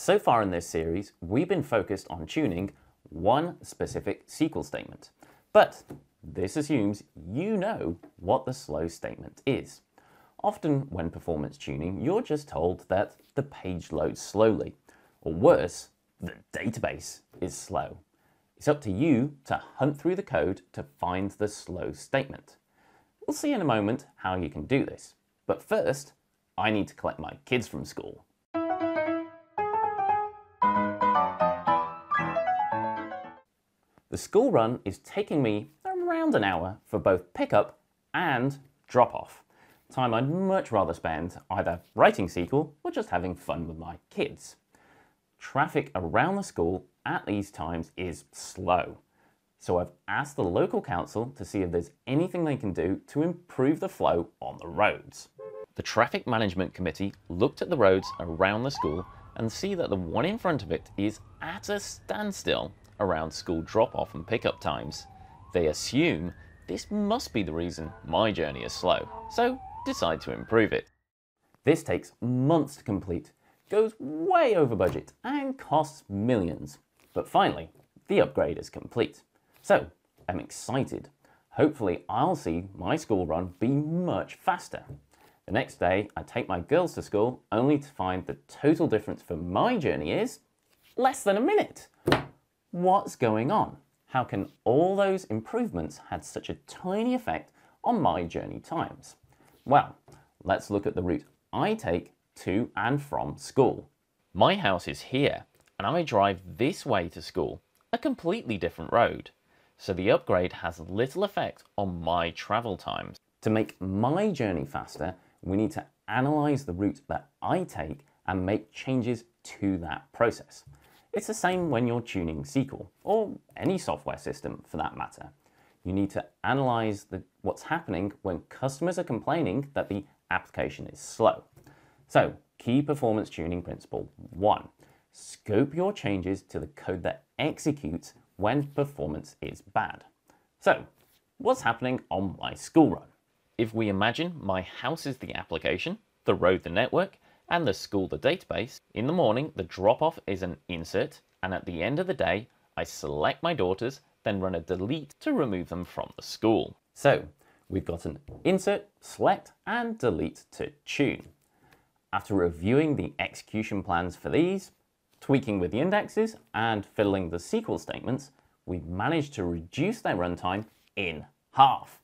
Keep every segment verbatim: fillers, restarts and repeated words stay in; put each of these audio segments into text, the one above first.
So far in this series, we've been focused on tuning one specific S Q L statement, but this assumes you know what the slow statement is. Often when performance tuning, you're just told that the page loads slowly, or worse, the database is slow. It's up to you to hunt through the code to find the slow statement. We'll see in a moment how you can do this, but first, I need to collect my kids from school. The school run is taking me around an hour for both pickup and drop-off. Time I'd much rather spend either writing S Q L or just having fun with my kids. Traffic around the school at these times is slow, so I've asked the local council to see if there's anything they can do to improve the flow on the roads. The Traffic Management Committee looked at the roads around the school and see that the one in front of it is at a standstill around school drop-off and pickup times. They assume this must be the reason my journey is slow, so decide to improve it. This takes months to complete, goes way over budget, and costs millions. But finally, the upgrade is complete. So I'm excited. Hopefully I'll see my school run be much faster. The next day, I take my girls to school only to find the total difference for my journey is less than a minute. What's going on? How can all those improvements had such a tiny effect on my journey times? Well, let's look at the route I take to and from school. My house is here, and I drive this way to school, a completely different road. So the upgrade has little effect on my travel times. To make my journey faster, we need to analyze the route that I take and make changes to that process. It's the same when you're tuning S Q L, or any software system for that matter. You need to analyze the, what's happening when customers are complaining that the application is slow. So, key performance tuning principle one, scope your changes to the code that executes when performance is bad. So, what's happening on my school run? If we imagine my house is the application, the road the network, and the school the database, in the morning the drop-off is an insert, and at the end of the day I select my daughters, then run a delete to remove them from the school. So we've got an insert, select, and delete to tune. After reviewing the execution plans for these, tweaking with the indexes, and fiddling the S Q L statements, we've managed to reduce their runtime in half.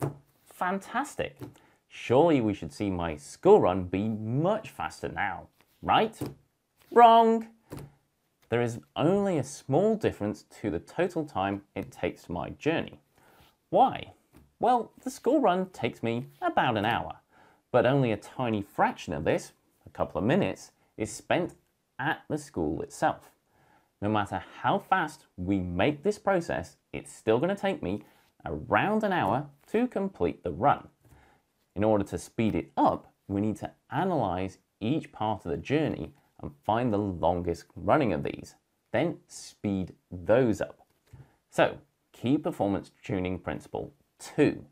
Fantastic! Surely we should see my school run be much faster now, right? Wrong! There is only a small difference to the total time it takes my journey. Why? Well, the school run takes me about an hour, but only a tiny fraction of this, a couple of minutes, is spent at the school itself. No matter how fast we make this process, it's still going to take me around an hour to complete the run. In order to speed it up, we need to analyze each part of the journey and find the longest running of these, then speed those up. So, key performance tuning principle two,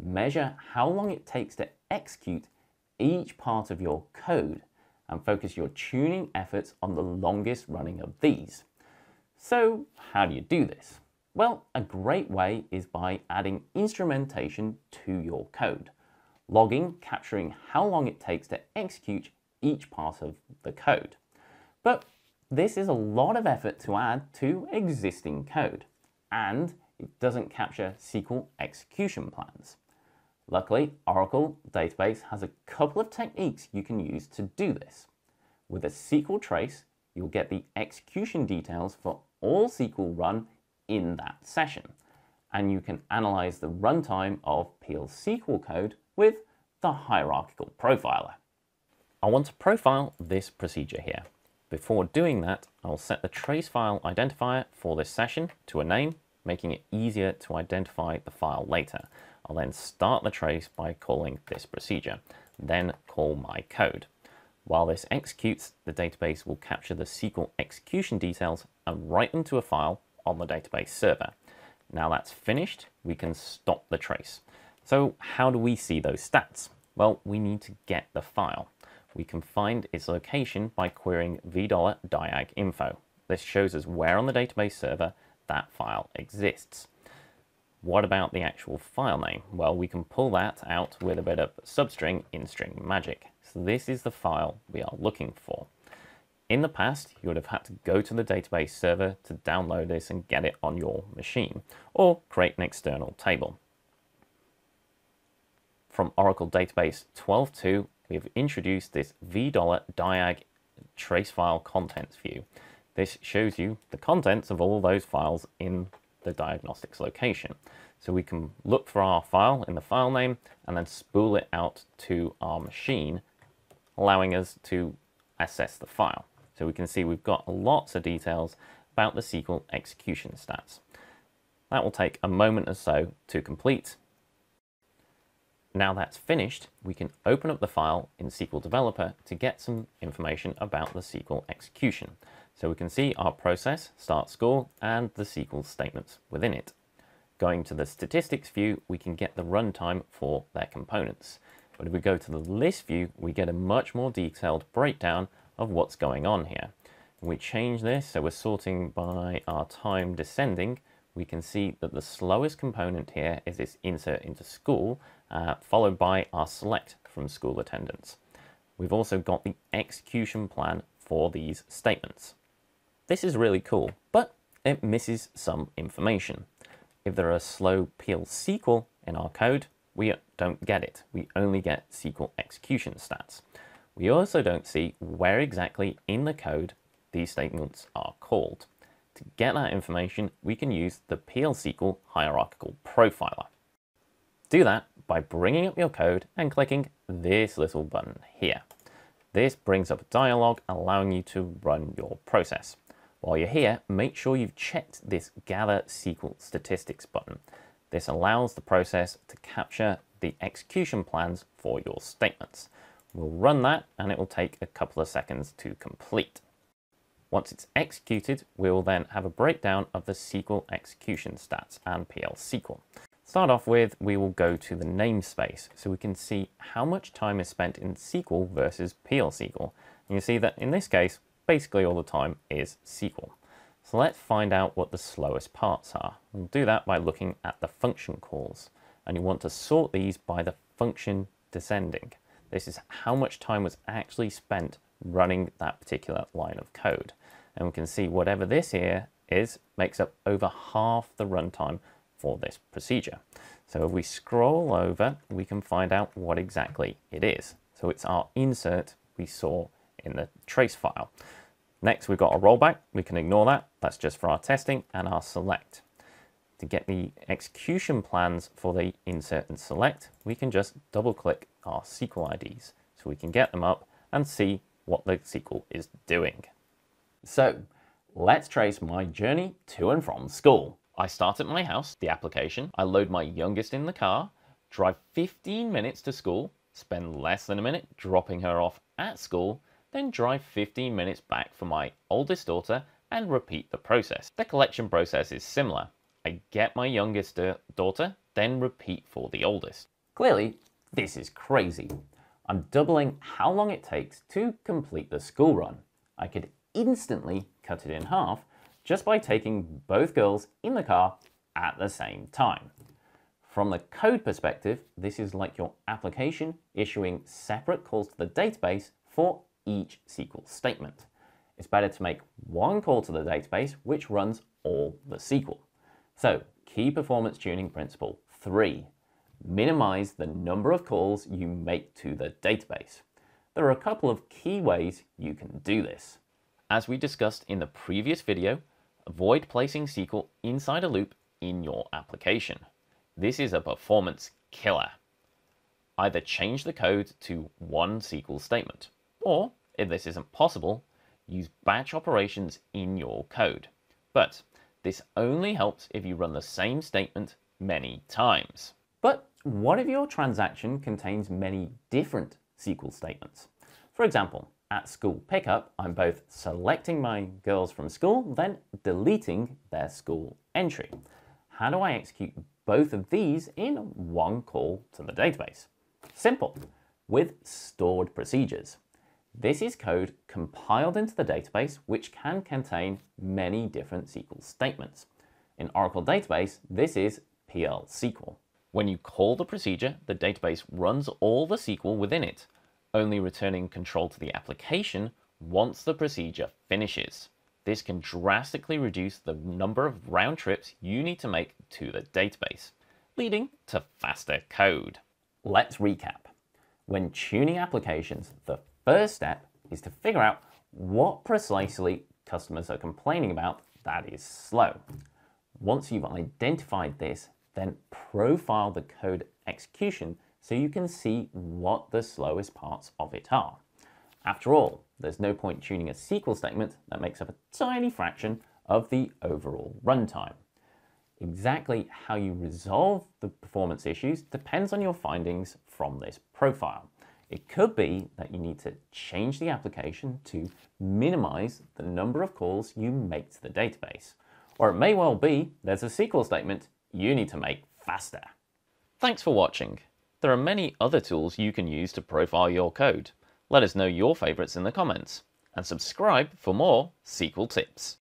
measure how long it takes to execute each part of your code and focus your tuning efforts on the longest running of these. So, how do you do this? Well, a great way is by adding instrumentation to your code. Logging, capturing how long it takes to execute each part of the code. But this is a lot of effort to add to existing code, and it doesn't capture S Q L execution plans. Luckily, Oracle Database has a couple of techniques you can use to do this. With a S Q L trace, you'll get the execution details for all S Q L run in that session, and you can analyze the runtime of P L S Q L code with the hierarchical profiler. I want to profile this procedure here. Before doing that, I'll set the trace file identifier for this session to a name, making it easier to identify the file later. I'll then start the trace by calling this procedure, then call my code. While this executes, the database will capture the S Q L execution details and write them to a file on the database server. Now that's finished, we can stop the trace. So how do we see those stats? Well, we need to get the file. we can find its location by querying v$diag_info. This shows us where on the database server that file exists. What about the actual file name? Well, we can pull that out with a bit of substring instring magic. So this is the file we are looking for. In the past, you would have had to go to the database server to download this and get it on your machine, or create an external table. From Oracle Database twelve point two, we have introduced this v$diag trace file contents view. This shows you the contents of all those files in the diagnostics location. So we can look for our file in the file name and then spool it out to our machine, allowing us to access the file. So we can see we've got lots of details about the S Q L execution stats. That will take a moment or so to complete. Now that's finished, we can open up the file in S Q L Developer to get some information about the S Q L execution. So we can see our process, start score, and the S Q L statements within it. Going to the statistics view, we can get the runtime for their components. But if we go to the list view, we get a much more detailed breakdown of what's going on here. We change this, so we're sorting by our time descending. We can see that the slowest component here is this insert into school, uh, followed by our select from school attendance. We've also got the execution plan for these statements. This is really cool, but it misses some information. If there are slow P L S Q L in our code, we don't get it. We only get S Q L execution stats. We also don't see where exactly in the code these statements are called. To get that information, we can use the P L S Q L hierarchical profiler. Do that by bringing up your code and clicking this little button here. This brings up a dialog allowing you to run your process. While you're here, make sure you've checked this Gather S Q L Statistics button. This allows the process to capture the execution plans for your statements. We'll run that and it will take a couple of seconds to complete. Once it's executed, we will then have a breakdown of the S Q L execution stats and P L S Q L. Start off with, we will go to the namespace, so we can see how much time is spent in S Q L versus P L S Q L. And you see that in this case, basically all the time is S Q L. So let's find out what the slowest parts are. We'll do that by looking at the function calls. And you want to sort these by the function descending. This is how much time was actually spent running that particular line of code. And we can see whatever this here is makes up over half the runtime for this procedure. So if we scroll over, we can find out what exactly it is. So it's our insert we saw in the trace file. Next, we've got a rollback. We can ignore that. That's just for our testing and our select. To get the execution plans for the insert and select, we can just double click our S Q L I Ds so we can get them up and see what the S Q L is doing. So let's trace my journey to and from school. I start at my house, the application. I load my youngest in the car, drive fifteen minutes to school, spend less than a minute dropping her off at school, then drive fifteen minutes back for my oldest daughter and repeat the process. The collection process is similar. I get my youngest daughter, then repeat for the oldest. Clearly, this is crazy. I'm doubling how long it takes to complete the school run. I could instantly cut it in half just by taking both girls in the car at the same time. From the code perspective, this is like your application issuing separate calls to the database for each S Q L statement. It's better to make one call to the database which runs all the S Q L. So, key performance tuning principle three. Minimize the number of calls you make to the database. There are a couple of key ways you can do this. As we discussed in the previous video, avoid placing S Q L inside a loop in your application. This is a performance killer. Either change the code to one S Q L statement, or if this isn't possible, use batch operations in your code. But this only helps if you run the same statement many times. But what if your transaction contains many different S Q L statements? For example, at school pickup, I'm both selecting my girls from school, then deleting their school entry. How do I execute both of these in one call to the database? Simple, with stored procedures. This is code compiled into the database, which can contain many different S Q L statements. In Oracle Database, this is P L S Q L. When you call the procedure, the database runs all the S Q L within it, only returning control to the application once the procedure finishes. This can drastically reduce the number of round trips you need to make to the database, leading to faster code. Let's recap. When tuning applications, the first step is to figure out what precisely customers are complaining about that is slow. Once you've identified this, then profile the code execution so you can see what the slowest parts of it are. After all, there's no point tuning a S Q L statement that makes up a tiny fraction of the overall runtime. Exactly how you resolve the performance issues depends on your findings from this profile. It could be that you need to change the application to minimize the number of calls you make to the database. Or it may well be there's a S Q L statement you need to make faster. Thanks for watching. There are many other tools you can use to profile your code. Let us know your favorites in the comments and subscribe for more S Q L tips.